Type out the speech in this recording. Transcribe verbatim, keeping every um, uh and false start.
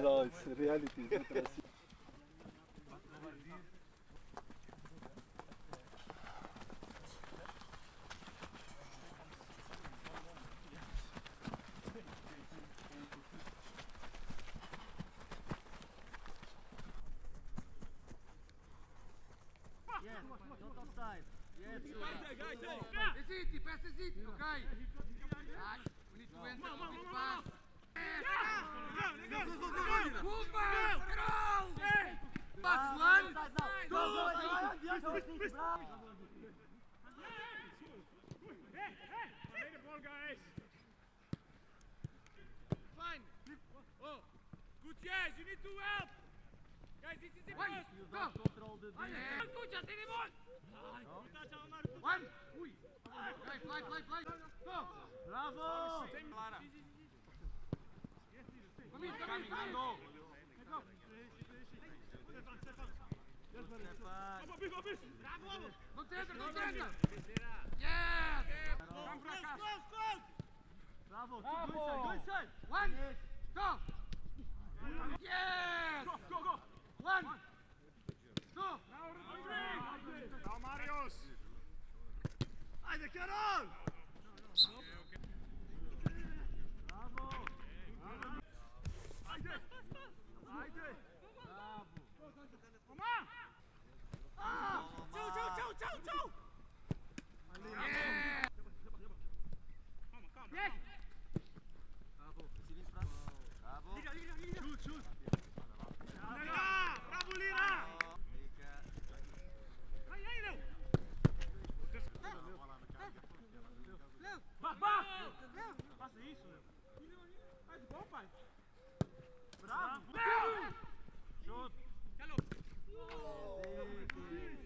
as all realities. Yes, not offside. Yes, you are. Is it? The pass is it? Okay. We need to enter on this pass. Fine. Oh, good, yes, you need to help. Guys, this is the first. You don't control the ball. One. Fly, fly, fly, fly. Go. Bravo. Come in, come in, come on. Go. Bravo. Concentra, concentra. Yes. Vamos pra cá. Close, close. Bravo. Two inside, two inside. One. Go. Yes. Go, go, go. One, two, three. Now Marius. I the Carol. Bravo. I did. I did. Bravo. Come on. Ah, two, two, two, two, two. Yeah. Come on, come on. Yes. Bravo. Bravo. Liga, liga, liga. Shoot, shoot. Lira! Bravo, Lira! Vai, vai, Léo! Léo! Vá, vá! Léo! Faça isso, Léo! Faz bom, pai! Bravo! Léo! Shoot! Calou!